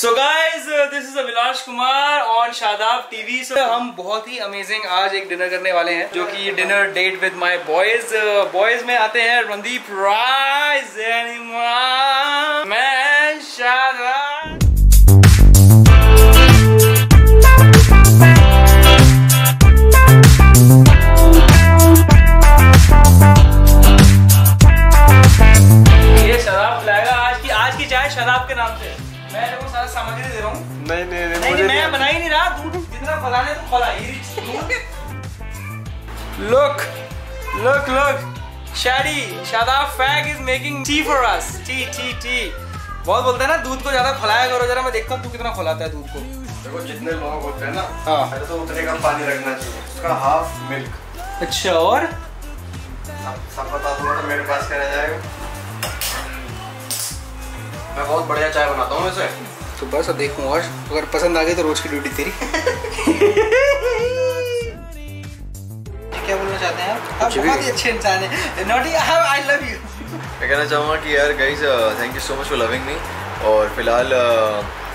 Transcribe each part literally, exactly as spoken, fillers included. So guys this is Abhilash Kumar on Shadab TV. So हम बहुत ही अमेजिंग आज एक डिनर करने वाले हैं जो कि dinner date with my boys. Boys में आते हैं रणदीप राय, मैं शादाब। ये शराब पिलाएगा आज की आज की चाय शराब के नाम से। मैं देखो सारा सामग्री दे रहा हूँ। नहीं नहीं नहीं, मुझे मैं बना ही नहीं रहा। दूध जितना फैलाने तो फैला ही दूध। लुक लुक लुक शादी शादाब फैग is making tea for us. Tea tea tea बहुत बोलता है ना, दूध को ज्यादा फैलाया करो। जरा मैं देखता हूँ तू कितना फैलाता है दूध को। देखो जितने लोग होते हैं ना, हाँ तो उतने कम पानी रखना चाहिए, उसका हाफ मिल्क। अच्छा और सब बता दो तो मेरे पास क्या रह जाएगा। मैं बहुत बढ़िया चाय बनाता हूँ वैसे तो। बस देखूँ और अगर पसंद आ गई तो रोज की ड्यूटी तेरी। क्या बोलना चाहते हैं आप? आप बहुत ही अच्छे इंसान हैं। Naughty I love you. मैं कहना चाहूँगा कि यार guys thank you so much for loving me. और फिलहाल uh,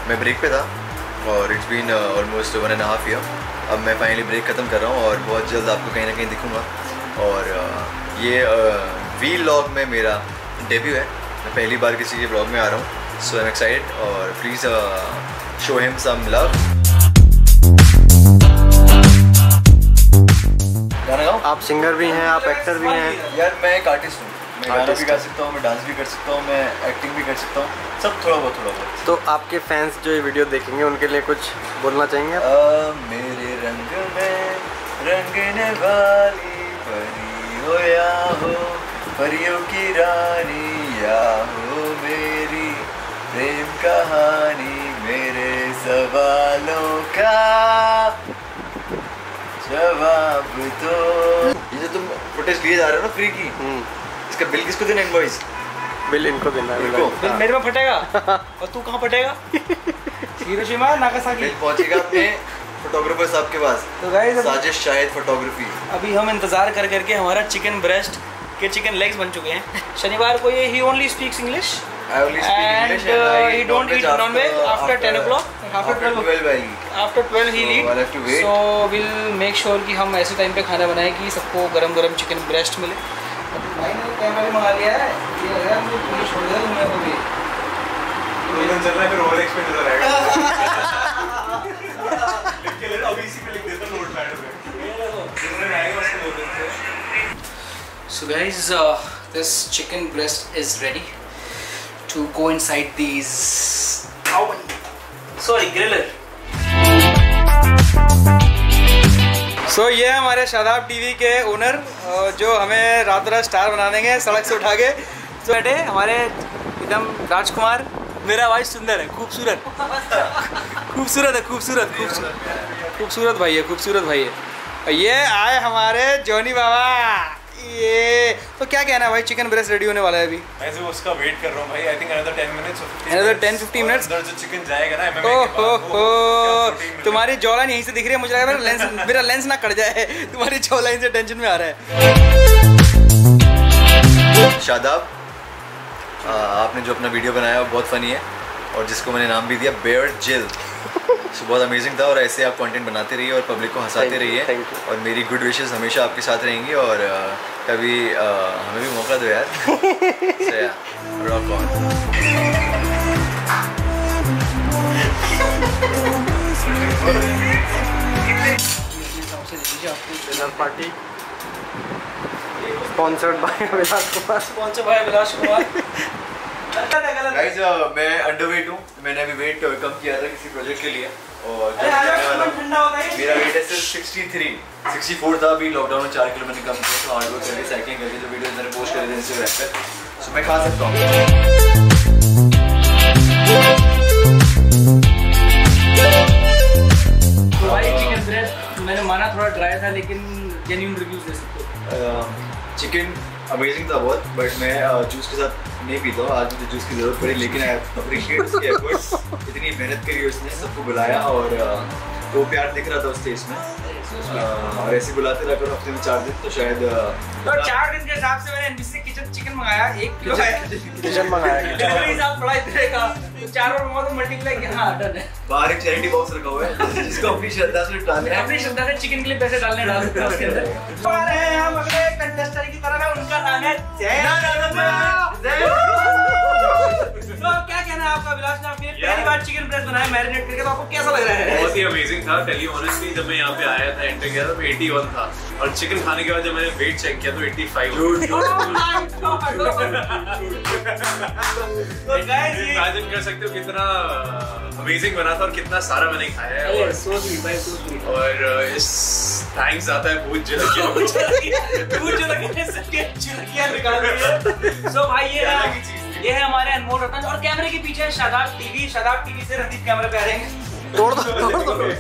मैं ब्रेक पे था और it's been almost one and half year. अब मैं फाइनली ब्रेक खत्म कर रहा हूँ और बहुत जल्द आपको कहीं ना कहीं दिखूँगा। और uh, ये वी uh, लॉग में मेरा डेब्यू है। मैं पहली बार किसी के ब्लॉग में आ रहा हूँ, सो आई एम एक्साइटेड। और please show him some love. आप सिंगर भी हैं, आप एक्टर भी हैं। यार मैं एक आर्टिस्ट हूँ। मैं गाना भी गा सकता हूँ, मैं डांस भी कर सकता हूँ, मैं एक्टिंग भी कर सकता हूँ, सब थोड़ा बहुत थोड़ा बहुत। तो आपके फैंस जो ये वीडियो देखेंगे उनके लिए कुछ बोलना चाहेंगे? आ, मेरे रंग में रंगने वाली परी हो या हो, परियों की रानी या हो मेरी प्रेम कहानी, मेरे सवालों का जवाब दो। ये जो तुम प्रोटेस्ट लिए जा रहे हो ना फ्री की, इसका बिल किसको देना? इनवॉइस बिल इनको देना है। इनको बिल मेरे में फटेगा और तू कहाँ फटेगा? हिरोशिमा नागासाकी बिल पहुँचेगा अपने फोटोग्राफर साहब के पास। तो गाइस साजिश शाहिद फोटोग्राफी। अभी हम इंतजार कर करके हमारा चिकन ब्रेस्ट के चिकन लेग्स बन चुके हैं। शनिवार को ये ही only speaks English and he don't eat non veg after ten o'clock after twelve after twelve he eat. So will make sure कि हम ऐसे टाइम पे खाना बनाएं कि सबको गरम गरम चिकन ब्रेस्ट मिले। भाई ने कैमरा भी मंगा लिया है, ये लग रहा है मुझे पूरी छोड़ देगा। मैं अभी लेकिन चल रहा है, फिर ओवर एक्सपेंड हो जाएगा। लिख के ले अभी इसी पे लिख देता नोट पैड पे, ये देखो जिसमें आएगा उसको बोल देते। So guys, uh, this chicken breast is ready to go inside these. Ow! Sorry, griller. So ये हमारे शादाब टीवी के ओनर जो हमें रातों रात स्टार बना देंगे सड़क से उठा के। तो बेटे हमारे एकदम राजकुमार, मेरा आवाज़ सुंदर है, खूबसूरत, खूबसूरत है, खूबसूरत, खूबसूरत, खूबसूरत भाई है, खूबसूरत भाई है। ये आए हमारे जॉनी बाबा। ये तो क्या कहना है भाई, चिकन ब्रेस्ट रेडी होने वाला है अभी। मैं सिर्फ उसका वेट कर रहा हूँ भाई। I think another ten minutes, another ten fifteen minutes अंदर जो चिकन जाएगा ना एमएमए के बाद। ओहो तुम्हारी जॉलाइन यहीं से दिख रही है, मुझे लग रहा है मेरा लेंस मेरा लेंस ना कट जाए। तुम्हारी जॉलाइन से टेंशन में आ रहा है। शादाब आपने जो अपना वीडियो बनाया वो बहुत फनी है और जिसको मैंने नाम भी दिया बेयर जेल, सो बहुत अमेजिंग था। और ऐसे आप कंटेंट बनाते रहिए और पब्लिक को हंसाते रहिए और मेरी गुड विशेस हमेशा आपके साथ रहेंगी। और कभी हमें भी मौका दो यार। so, yeah, rock on. Dinner party sponsored by Abhilash Kumar, sponsored by Abhilash Kumar. Guys मैं अंडरवेट हूँ, मैंने अभी वेट कम किया था किसी प्रोजेक्ट के लिए। और मेरा वेट है सिर्फ सिक्सटी थ्री सिक्सटी फोर था, अभी लॉकडाउन में चार किलो मैंने कम किया। तो हार्ड वर्क करके साइकिलिंग करके जो वीडियो मैंने पोस्ट करे थे इंस्टाग्राम पर, सो मैं खा सकता हूँ। भाई चिकन ब्रेस्ट मैंने माना थोड़ा ड्राई था लेकिन जेन्युइन रिव्यूज दे सकते हो। चिकन अमेजिंग था बहुत, बट मैं जूस के साथ नहीं पीता हूँ। आज मुझे जूस की जरूरत पड़ी लेकिन आई अप्रिशिएट उसके एफर्ट्स। इतनी मेहनत करी उसने, सबको बुलाया और वो प्यार दिख रहा था उस स्टेज में। और ऐसे बुलाते रहा करो हफ्ते में चार दिन, तो शायद तो चार दिन के हिसाब से मैंने एनबीसी किचन चिकन मंगाया, एक किलो किचन मंगाया। बाहर एक चैरिटी बॉक्स रखा हुआ है जिसको अपनी श्रद्धा से डालना है, अपनी श्रद्धा से चिकन के लिए पैसे डालने डाल सकते हैं उसके अंदर। कंटेस्टेंट की तरह उनका नाम है आपका अभिलाष ने yeah. पहली बार चिकन ब्रेस्ट बनाया मैरिनेट करके, तो आपको कैसा लग रहा है? बहुत ही अमेजिंग था। टेल यू ऑनेस्टली जब मैं यहाँ पे आया था, एंटर किया था तो इक्यासी था, और चिकन खाने के बाद जब मैंने वेट चेक किया तो पचासी। इमेजिन कर सकते हो कितना अमेजिंग बना था और कितना सारा मैंने खाया है। और सो स्वीट भाई, सो स्वीट। और इस थैंक्स आता है भूत झलकिया, भूत झलकिया सबके झलकिया निकाल रही है। सो भाई ये रहा, ये है हमारे अनमोल रतन, और कैमरे के पीछे है शदाब टीवी। शदाब टीवी से रणदीप कैमरे पे आ रहे हैं। तोड़ दो, तोड़ दो। ये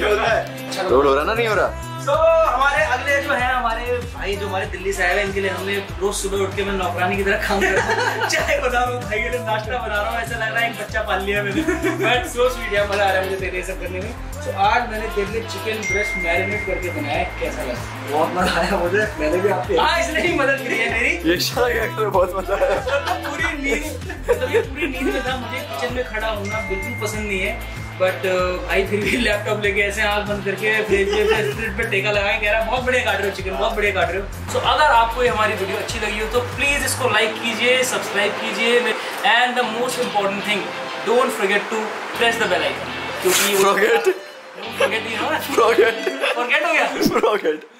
हो रहा है, तोड़ हो रहा ना, नहीं हो रहा। सो हमारे अगले जो है हमारे भाई जो हमारे दिल्ली से आए हैं, इनके लिए हमने रोज सुबह उठ के मैं नौकरानी की तरह काम कर रहा हूँ, चाय बना रहा हूँ, भाई के लिए नाश्ता बना रहा हूँ। ऐसा लग रहा है एक बच्चा पाल लिया मैंने। बट सो स्वीट है, मजा आ रहा है मुझे तेरे सब करने में। तो आज मैंने तेरे लिए चिकन ब्रेस्ट मैरिनेट करके बनाया, कैसा लगा? बहुत मजा आया मुझे, मैंने भी आपकी इसने ही मदद करी है मेरी। ये बहुत मजा आया। पूरी नींद मतलब ये पूरी नींद में था, मुझे किचन में खड़ा होना बिल्कुल पसंद नहीं है, बट भाई फिर भी लैपटॉप लेके ऐसे आँख बंद करके फ्रिज फ्रिज पे टेका लगाया, कह रहा बहुत बढ़िया काट रहे हो चिकन, बहुत बढ़िया काट रहे हो। सो अगर आपको हमारी वीडियो अच्छी लगी हो तो प्लीज़ इसको लाइक कीजिए, सब्सक्राइब कीजिए, and the most important thing don't forget to press the bell icon, क्योंकि फॉरगेट फॉरगेट हो गया।